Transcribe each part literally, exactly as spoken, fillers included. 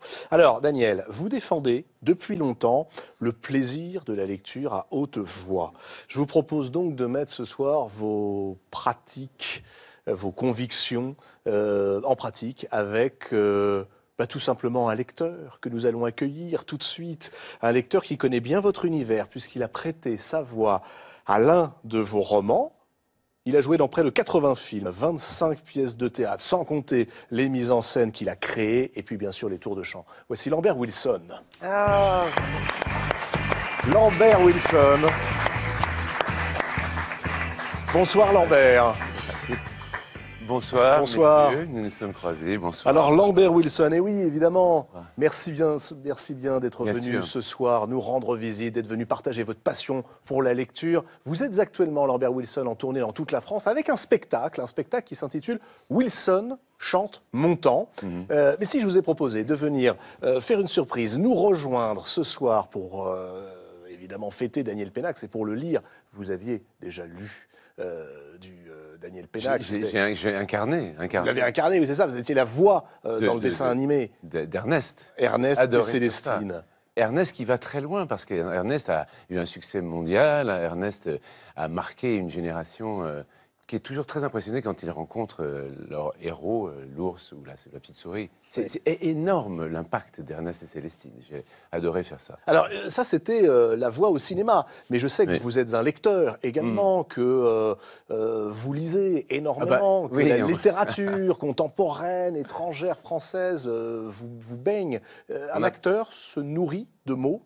vous. Alors, Daniel, vous défendez depuis longtemps le plaisir de la lecture à haute voix. Je vous propose donc de mettre ce soir vos pratiques, vos convictions euh, en pratique avec... Euh, Bah, tout simplement un lecteur que nous allons accueillir tout de suite, un lecteur qui connaît bien votre univers puisqu'il a prêté sa voix à l'un de vos romans. Il a joué dans près de quatre-vingts films, vingt-cinq pièces de théâtre, sans compter les mises en scène qu'il a créées et puis bien sûr les tours de chant. Voici Lambert Wilson. Ah. Lambert Wilson. Bonsoir Lambert. Bonsoir, bonsoir. Messieurs, nous nous sommes croisés, bonsoir. Alors Lambert Wilson, et eh oui, évidemment, merci bien, merci bien d'être venu ce soir, nous rendre visite, d'être venu partager votre passion pour la lecture. Vous êtes actuellement, Lambert Wilson, en tournée dans toute la France avec un spectacle, un spectacle qui s'intitule « Wilson chante mon temps mm ». -hmm. Euh, mais si je vous ai proposé de venir euh, faire une surprise, nous rejoindre ce soir pour, euh, évidemment, fêter Daniel Pennac, c'est pour le lire, vous aviez déjà lu euh, du... Euh, Daniel Pennac. J'ai incarné, incarné. Vous l'avez incarné, oui, c'est ça. Vous étiez la voix euh, de, dans le de, dessin de, animé. D'Ernest. Ernest, Ernest et Célestine. Ernest qui va très loin, parce qu'Ernest a eu un succès mondial. Ernest a marqué une génération euh, qui est toujours très impressionnée quand il rencontre euh, leur héros, euh, l'ours ou la, la petite souris. C'est énorme l'impact d'Ernest et Célestine. J'ai adoré faire ça. Alors, ça, c'était euh, la voix au cinéma. Mais je sais que Mais... vous êtes un lecteur également, mmh. que euh, euh, vous lisez énormément, ah bah, que oui, la on... littérature contemporaine, étrangère, française euh, vous, vous baigne. Euh, un a... acteur se nourrit de mots ?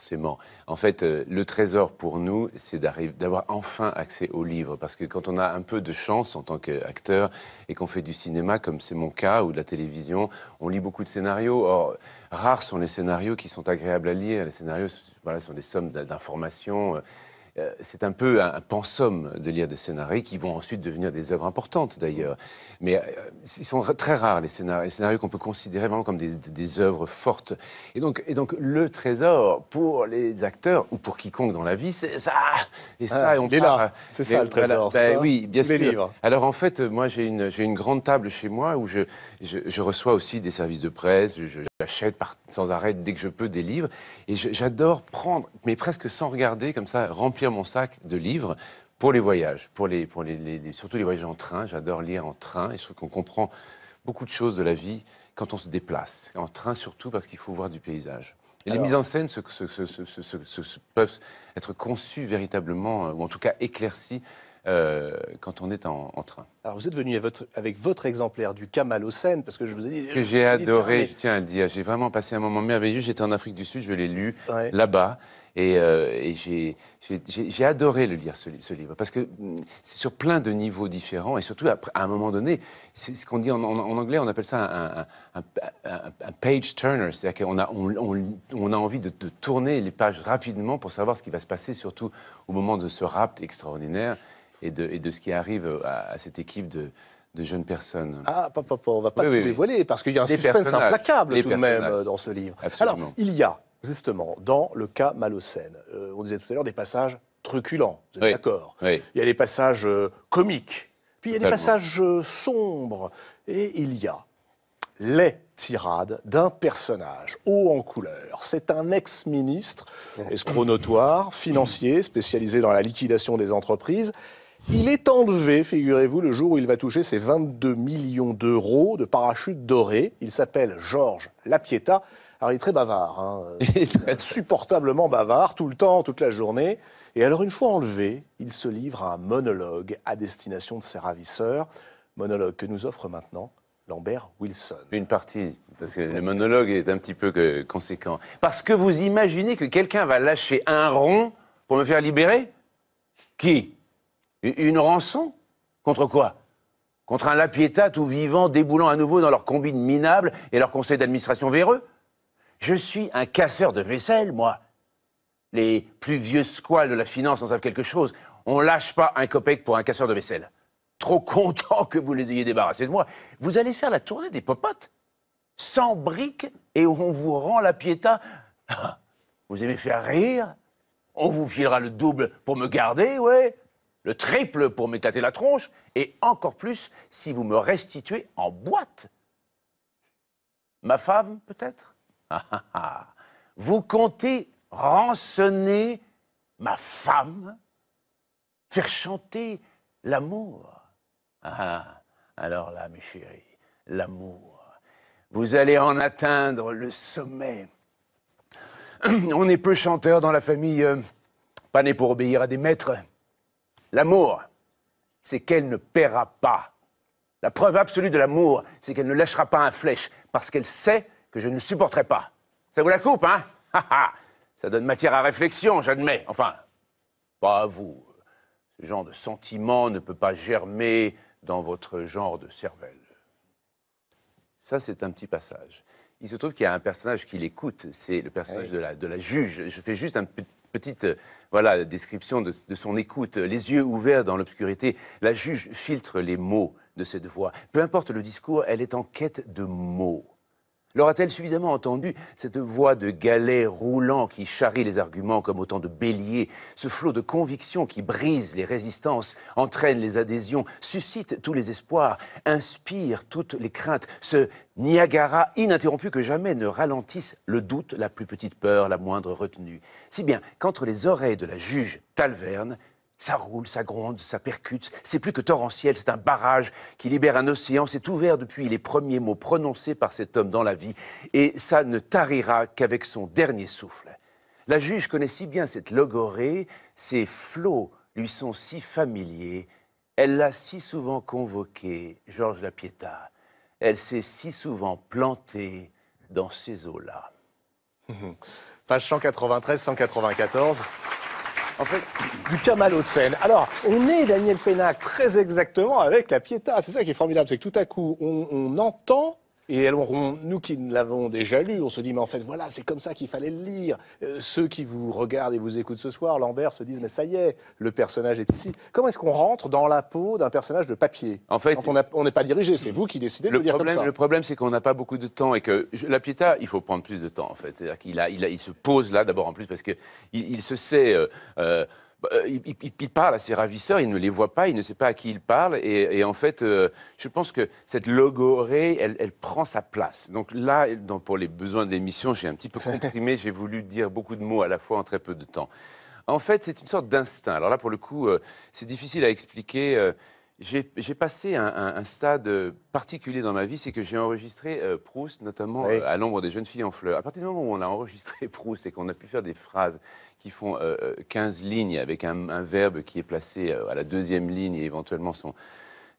Forcément. En fait, euh, le trésor pour nous, c'est d'avoir enfin accès aux livres. Parce que quand on a un peu de chance en tant qu'acteur et qu'on fait du cinéma, comme c'est mon cas, ou de la télévision, on lit beaucoup de scénarios. Or, rares sont les scénarios qui sont agréables à lire. Les scénarios, voilà, sont des sommes d'informations. Euh, c'est un peu un, un pensum de lire des scénarios qui vont ensuite devenir des œuvres importantes, d'ailleurs. Mais euh, ils sont très rares, les scénarios, les scénarios qu'on peut considérer vraiment comme des, des œuvres fortes. Et donc, et donc, le trésor pour les acteurs, ou pour quiconque dans la vie, c'est ça. Et ça, ah, et on est part, là, c'est ça, le trésor. Voilà, bah, ça oui, bien sûr. Les livres. Alors, en fait, moi, j'ai une, j'ai une grande table chez moi où je, je, je reçois aussi des services de presse, j'achète sans arrêt, dès que je peux, des livres. Et j'adore prendre, mais presque sans regarder, comme ça, remplir mon sac de livres pour les voyages, pour les, pour les, les, les surtout les voyages en train. J'adore lire en train et je trouve qu'on comprend beaucoup de choses de la vie quand on se déplace. En train surtout parce qu'il faut voir du paysage. Et alors, les mises en scène se, se, se, se, se, se, se, peuvent être conçues véritablement, ou en tout cas éclaircies, Euh, quand on est en, en train. Alors vous êtes venu avec votre, avec votre exemplaire du cas Malaussène, parce que je vous ai dit... Que j'ai adoré, je tiens à le dire, j'ai vraiment passé un moment merveilleux, j'étais en Afrique du Sud, je l'ai lu ouais. là-bas, et, euh, et j'ai adoré le lire, ce, ce livre, parce que c'est sur plein de niveaux différents, et surtout à, à un moment donné, c'est ce qu'on dit en, en, en anglais, on appelle ça un, un, un, un page turner, c'est-à-dire qu'on a, on, on, on a envie de, de tourner les pages rapidement pour savoir ce qui va se passer, surtout au moment de ce rapt extraordinaire, Et de, et de ce qui arrive à, à cette équipe de, de jeunes personnes. Ah, papa, on va pas oui, tout oui, dévoiler, oui. parce qu'il y a un Les suspense implacable tout de même dans ce livre. Absolument. Alors, il y a, justement, dans le cas Malaussène, euh, on disait tout à l'heure, des passages truculents, vous êtes oui. d'accord oui. Il y a des passages euh, comiques, puis il y a Totalement. des passages euh, sombres, et il y a les tirades d'un personnage haut en couleur. C'est un ex-ministre, escroc notoire, financier, spécialisé dans la liquidation des entreprises. Il est enlevé, figurez-vous, le jour où il va toucher ses vingt-deux millions d'euros de parachute doré. Il s'appelle Georges Lapietta. Alors, il est très bavard, hein. Il est très... insupportablement bavard, tout le temps, toute la journée. Et alors, une fois enlevé, il se livre à un monologue à destination de ses ravisseurs. Monologue que nous offre maintenant Lambert Wilson. Une partie, parce que le monologue est un petit peu que conséquent. Parce que vous imaginez que quelqu'un va lâcher un rond pour me faire libérer? Qui? Une rançon? Contre quoi? Contre un Lapietta tout vivant déboulant à nouveau dans leur combine minable et leur conseil d'administration véreux? Je suis un casseur de vaisselle, moi. Les plus vieux squales de la finance en savent quelque chose. On lâche pas un copec pour un casseur de vaisselle. Trop content que vous les ayez débarrassés de moi. Vous allez faire la tournée des popotes, sans briques, et on vous rend Lapietta. Vous aimez faire rire? On vous filera le double pour me garder, ouais. Le triple pour m'éclater la tronche, et encore plus si vous me restituez en boîte. Ma femme, peut-être? Ah, ah, ah. Vous comptez rançonner ma femme? Faire chanter l'amour? Ah, alors là, mes chéris, l'amour. Vous allez en atteindre le sommet. On est peu chanteurs dans la famille, euh, pas nés pour obéir à des maîtres. L'amour, c'est qu'elle ne paiera pas. La preuve absolue de l'amour, c'est qu'elle ne lâchera pas un flèche, parce qu'elle sait que je ne le supporterai pas. Ça vous la coupe, hein? Ça donne matière à réflexion, j'admets. Enfin, pas à vous. Ce genre de sentiment ne peut pas germer dans votre genre de cervelle. Ça, c'est un petit passage. Il se trouve qu'il y a un personnage qui l'écoute, c'est le personnage oui. de, la, de la juge. Je fais juste une petite euh, voilà, description de, de son écoute. Les yeux ouverts dans l'obscurité, la juge filtre les mots de cette voix. Peu importe le discours, elle est en quête de mots. L'aura-t-elle suffisamment entendu, cette voix de galet roulant qui charrie les arguments comme autant de béliers, ce flot de convictions qui brise les résistances, entraîne les adhésions, suscite tous les espoirs, inspire toutes les craintes, ce Niagara ininterrompu que jamais ne ralentisse le doute, la plus petite peur, la moindre retenue. Si bien qu'entre les oreilles de la juge Talverne, ça roule, ça gronde, ça percute, c'est plus que torrentiel, c'est un barrage qui libère un océan, c'est ouvert depuis les premiers mots prononcés par cet homme dans la vie, et ça ne tarira qu'avec son dernier souffle. La juge connaît si bien cette logorée, ses flots lui sont si familiers, elle l'a si souvent convoqué, Georges Lapietta, elle s'est si souvent plantée dans ces eaux-là. Page cent quatre-vingt-treize cent quatre-vingt-quatorze. En fait, du cas Malaussène. Alors, on est, Daniel Pennac, très exactement avec Lapietta. C'est ça qui est formidable, c'est que tout à coup, on, on entend, et alors on, nous qui l'avons déjà lu, on se dit, mais en fait, voilà, c'est comme ça qu'il fallait le lire. Euh, ceux qui vous regardent et vous écoutent ce soir, Lambert, se disent, mais ça y est, le personnage est ici. Comment est-ce qu'on rentre dans la peau d'un personnage de papier? En fait, quand on n'est pas dirigé, c'est vous qui décidez de le lire comme ça. Le problème, c'est qu'on n'a pas beaucoup de temps, et que je, Lapietta, il faut prendre plus de temps, en fait. C'est-à-dire qu'il a, il a, il se pose là, d'abord, en plus, parce qu'il il se sait... Euh, euh, Il, il, il parle à ses ravisseurs, il ne les voit pas, il ne sait pas à qui il parle, et, et en fait, euh, je pense que cette logorée, elle, elle prend sa place. Donc là, donc pour les besoins de l'émission, j'ai un petit peu comprimé, j'ai voulu dire beaucoup de mots à la fois en très peu de temps. En fait, c'est une sorte d'instinct. Alors là, pour le coup, euh, c'est difficile à expliquer. Euh, j'ai passé un, un, un stade particulier dans ma vie, c'est que j'ai enregistré euh, Proust, notamment oui. euh, à l'ombre des jeunes filles en fleurs. À partir du moment où on a enregistré Proust et qu'on a pu faire des phrases qui font euh, quinze lignes avec un, un verbe qui est placé euh, à la deuxième ligne et éventuellement son,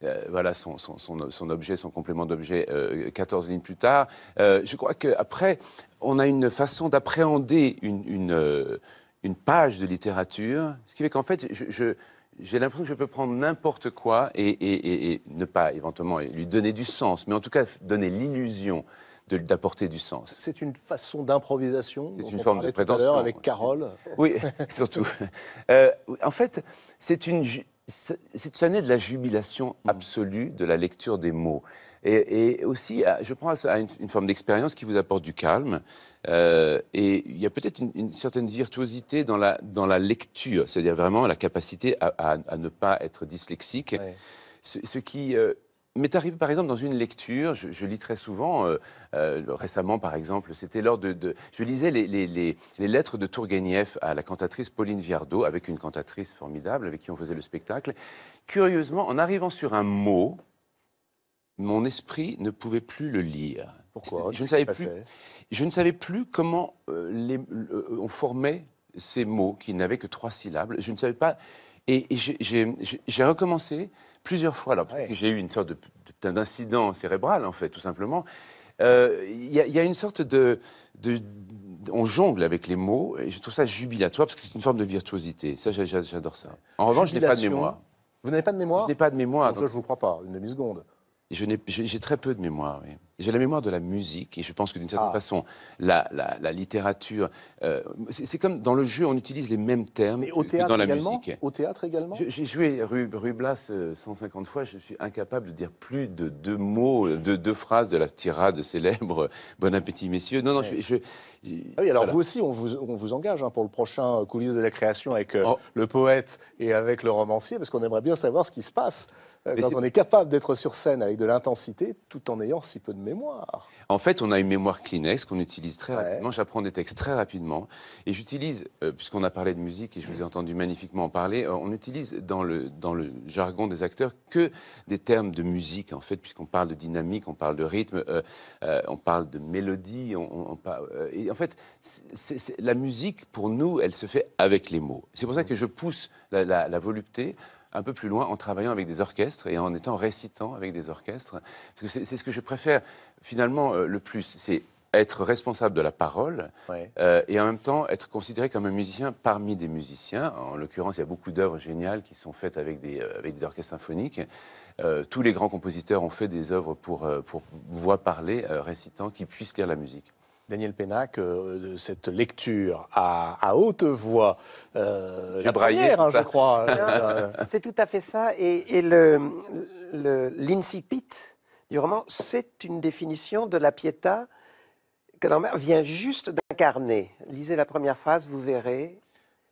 euh, voilà, son, son, son, son objet, son complément d'objet euh, quatorze lignes plus tard. Euh, je crois qu'après, on a une façon d'appréhender une, une, euh, une page de littérature, ce qui fait qu'en fait, je... je j'ai l'impression que je peux prendre n'importe quoi et, et, et, et ne pas éventuellement lui donner du sens, mais en tout cas donner l'illusion d'apporter du sens. C'est une façon d'improvisation. C'est une forme de prétention. On en parlait tout à l'heure avec Carole. Oui, surtout. Euh, en fait, c'est une, ça naît de la jubilation absolue de la lecture des mots. Et, et aussi, je prends à une, une forme d'expérience qui vous apporte du calme. Euh, et il y a peut-être une, une certaine virtuosité dans la, dans la lecture, c'est-à-dire vraiment la capacité à, à, à ne pas être dyslexique. Ouais. Ce, ce qui... Euh, m'est arrivé, par exemple, dans une lecture, je, je lis très souvent, euh, euh, récemment, par exemple, c'était lors de, de... Je lisais les, les, les, les lettres de Tourgueniev à la cantatrice Pauline Viardot, avec une cantatrice formidable, avec qui on faisait le spectacle. Curieusement, en arrivant sur un mot, mon esprit ne pouvait plus le lire. Pourquoi? Je ne savais plus, je ne savais plus comment euh, les, euh, on formait ces mots, qui n'avaient que trois syllabes. Je ne savais pas... Et, et j'ai recommencé... Plusieurs fois, alors ouais. j'ai eu une sorte d'incident cérébral, en fait, tout simplement. Il euh, y, y a une sorte de, de, de... On jongle avec les mots, et je trouve ça jubilatoire, parce que c'est une forme de virtuosité. Ça, j'adore ça. En revanche, jubilation. Je n'ai pas de mémoire. Vous n'avez pas de mémoire? Je n'ai pas de mémoire. Donc... Ça, je ne vous crois pas, une demi-seconde. J'ai très peu de mémoire, oui. J'ai la mémoire de la musique, et je pense que d'une certaine ah. façon, la, la, la littérature... Euh, c'est comme dans le jeu, on utilise les mêmes termes au que dans la musique. Au théâtre également? J'ai joué Ruy, Ruy Blas cent cinquante fois, je suis incapable de dire plus de deux mots, de deux phrases de la tirade célèbre « Bon appétit, messieurs ». Non, non, ouais. je... je Ah oui, alors voilà. vous aussi, on vous, on vous engage hein, pour le prochain Coulisses de la création avec euh, oh. le poète et avec le romancier, parce qu'on aimerait bien savoir ce qui se passe Mais quand on est capable d'être sur scène avec de l'intensité, tout en ayant si peu de mémoire. En fait, on a une mémoire Kleenex qu'on utilise très ouais. rapidement. J'apprends des textes très rapidement. Et j'utilise, euh, puisqu'on a parlé de musique et je vous ai entendu magnifiquement en parler, euh, on utilise dans le, dans le jargon des acteurs que des termes de musique, en fait, puisqu'on parle de dynamique, on parle de rythme, euh, euh, on parle de mélodie. On, on, on, euh, et en fait, c'est, c'est, la musique, pour nous, elle se fait avec les mots. C'est pour ça que je pousse la, la, la volupté un peu plus loin en travaillant avec des orchestres et en étant récitant avec des orchestres. Parce que c'est ce que je préfère finalement euh, le plus, c'est être responsable de la parole ouais. euh, et en même temps être considéré comme un musicien parmi des musiciens. En l'occurrence, il y a beaucoup d'œuvres géniales qui sont faites avec des, euh, avec des orchestres symphoniques. Euh, tous les grands compositeurs ont fait des œuvres pour, euh, pour voix parlée, euh, récitant, qui puissent lire la musique. Daniel Pennac, euh, cette lecture à, à haute voix, euh, la braillé, première, hein, je crois. C'est tout à fait ça. Et, et le, le, l'incipit du roman, c'est une définition de Lapietta que Lambert vient juste d'incarner. Lisez la première phrase, vous verrez.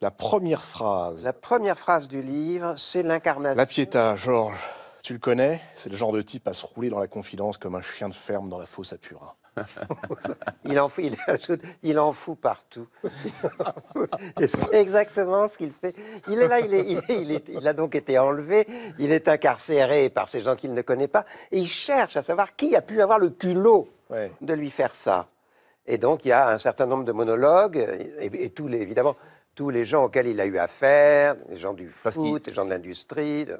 La première phrase. La première phrase du livre, c'est l'incarnation. Lapietta, Georges, tu le connais? C'est le genre de type à se rouler dans la confidence comme un chien de ferme dans la fosse à Purin. il, en fout, il, ajoute, il en fout partout. Et c'est exactement ce qu'il fait. Il est là, il, est, il, est, il, est, il a donc été enlevé, il est incarcéré par ces gens qu'il ne connaît pas, et il cherche à savoir qui a pu avoir le culot ouais. de lui faire ça. Et donc il y a un certain nombre de monologues, et, et tous les, évidemment tous les gens auxquels il a eu affaire, les gens du foot, les gens de l'industrie... De...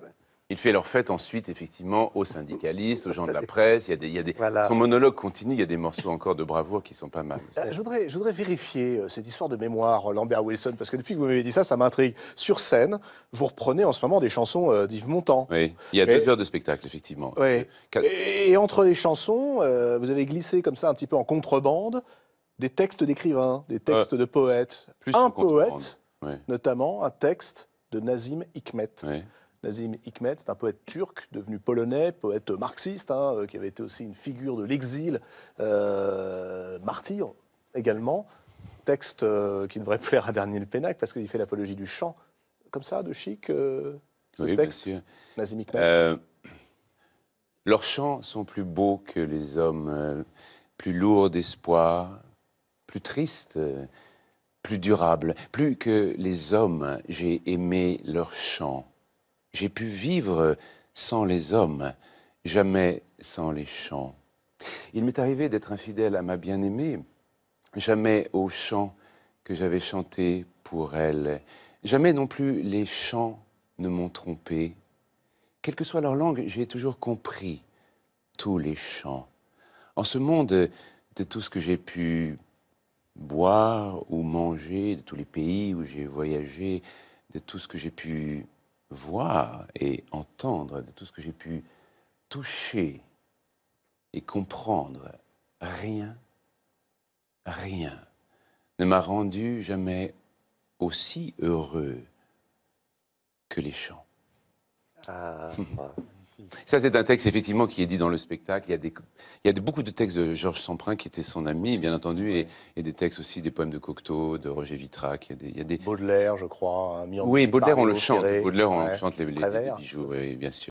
Il fait leur fête ensuite, effectivement, aux syndicalistes, aux gens de la presse. Il y a des, il y a des... Voilà. Son monologue continue, il y a des morceaux encore de bravoure qui sont pas mal. Je voudrais, je voudrais vérifier cette histoire de mémoire, Lambert Wilson, parce que depuis que vous m'avez dit ça, ça m'intrigue. Sur scène, vous reprenez en ce moment des chansons d'Yves Montand. Oui, il y a et... deux heures de spectacle, effectivement. Oui. Quatre... Et entre les chansons, euh, vous avez glissé comme ça, un petit peu en contrebande, des textes d'écrivains, des textes euh, de poètes. Plus un poète, oui. notamment un texte de Nazim Hikmet. Oui. Nazim Hikmet, c'est un poète turc, devenu polonais, poète marxiste, hein, qui avait été aussi une figure de l'exil, euh, martyr également. Texte euh, qui devrait plaire à Daniel Pennac, parce qu'il fait l'apologie du chant, comme ça, de chic, euh, ce oui, texte, bien sûr. Nazim Hikmet. Euh, leurs chants sont plus beaux que les hommes, euh, plus lourds d'espoir, plus tristes, euh, plus durables. Plus que les hommes, j'ai aimé leurs chants. J'ai pu vivre sans les hommes, jamais sans les chants. Il m'est arrivé d'être infidèle à ma bien-aimée, jamais aux chants que j'avais chantés pour elle. Jamais non plus les chants ne m'ont trompé. Quelle que soit leur langue, j'ai toujours compris tous les chants. En ce monde, de tout ce que j'ai pu boire ou manger, de tous les pays où j'ai voyagé, de tout ce que j'ai pu... voir et entendre, de tout ce que j'ai pu toucher et comprendre, rien, rien ne m'a rendu jamais aussi heureux que les chants. Ah. Ça, c'est un texte, effectivement, qui est dit dans le spectacle. Il y a, des, il y a de, beaucoup de textes de Georges Semprun, qui était son ami, bien entendu, et, et des textes aussi, des poèmes de Cocteau, de Roger Vitrac. Il y a des, il y a des... Baudelaire, je crois. Hein, oui, Baudelaire, on le chante. Baudelaire, on ouais. chante les, les, les bijoux, oui, bien sûr.